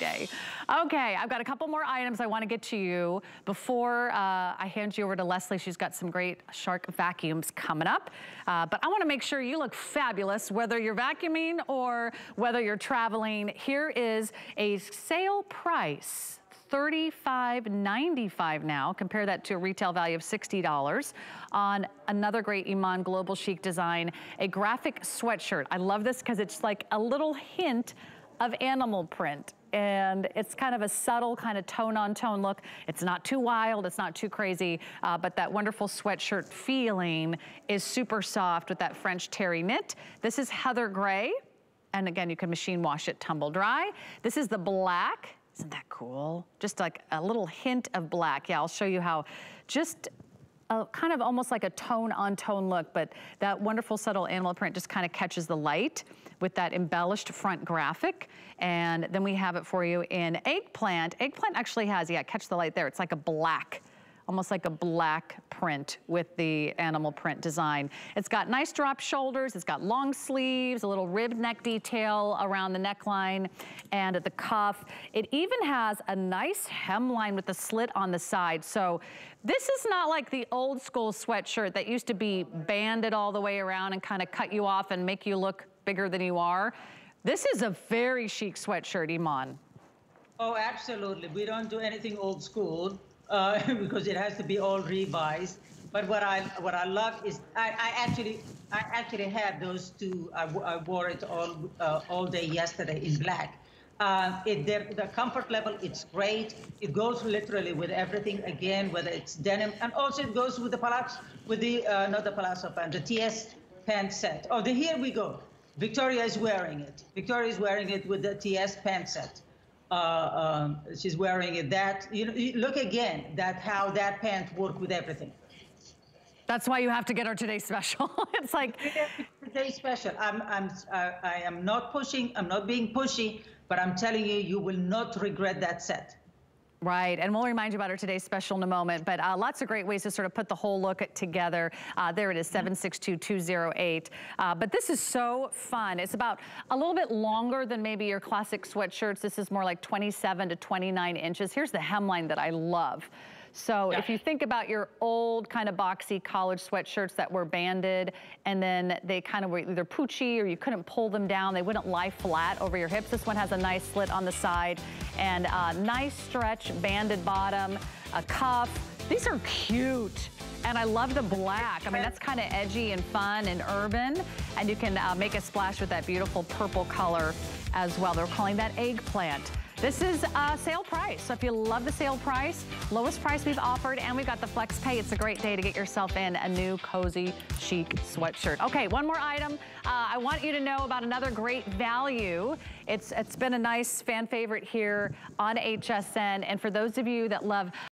day. Okay, I've got a couple more items I want to get to you before I hand you over to Leslie. She's got some great shark vacuums coming up. But I want to make sure you look fabulous, whether you're vacuuming or whether you're traveling. Here is a sale price. $35.95 now. Compare that to a retail value of $60 on another great Iman Global Chic design, a graphic sweatshirt. I love this because it's like a little hint of animal print. And it's kind of a subtle kind of tone-on-tone look. It's not too wild, it's not too crazy, but that wonderful sweatshirt feeling is super soft with that French terry knit. This is Heather Gray. And again, you can machine wash it, tumble dry. This is the black. Isn't that cool? Just like a little hint of black. Yeah, I'll show you how. Just a, kind of almost like a tone-on-tone look, but that wonderful subtle animal print just kind of catches the light with that embellished front graphic. And then we have it for you in eggplant. Eggplant actually has, yeah, catch the light there. It's like a black, almost like a black print with the animal print design. It's got nice drop shoulders, it's got long sleeves, a little ribbed neck detail around the neckline and at the cuff. It even has a nice hemline with a slit on the side. So this is not like the old school sweatshirt that used to be banded all the way around and kind of cut you off and make you look bigger than you are. This is a very chic sweatshirt, Iman. Oh, absolutely. We don't do anything old school. Because it has to be all revised. But what I love is I actually had those two. I wore it all day yesterday in black. The comfort level, it's great. It goes literally with everything again, whether it's denim, and also it goes with the palazzo, with the not the palazzo pant, the TS pant set. Oh, here we go. Victoria is wearing it. Victoria is wearing it with the TS pant set. She's wearing it, that, you know, look again, that how that pant worked with everything. That's why you have to get our Today Special. It's like Today Special. I am not pushing, I'm not being pushy, but I'm telling you, you will not regret that set. Right, and we'll remind you about our Today's Special in a moment, but lots of great ways to sort of put the whole look together. There it is, 762-208. But this is so fun. It's about a little bit longer than maybe your classic sweatshirts. This is more like 27 to 29 inches. Here's the hemline that I love. So if you think about your old kind of boxy college sweatshirts that were banded and then they kind of were either poochy or you couldn't pull them down, they wouldn't lie flat over your hips. This one has a nice slit on the side and a nice stretch, banded bottom, a cuff. These are cute. And I love the black. I mean, that's kind of edgy and fun and urban. And you can make a splash with that beautiful purple color as well. They're calling that eggplant. This is sale price. So if you love the sale price, lowest price we've offered, and we've got the flex pay. It's a great day to get yourself in a new cozy chic sweatshirt. Okay, one more item. I want you to know about another great value. It's been a nice fan favorite here on HSN. And for those of you that love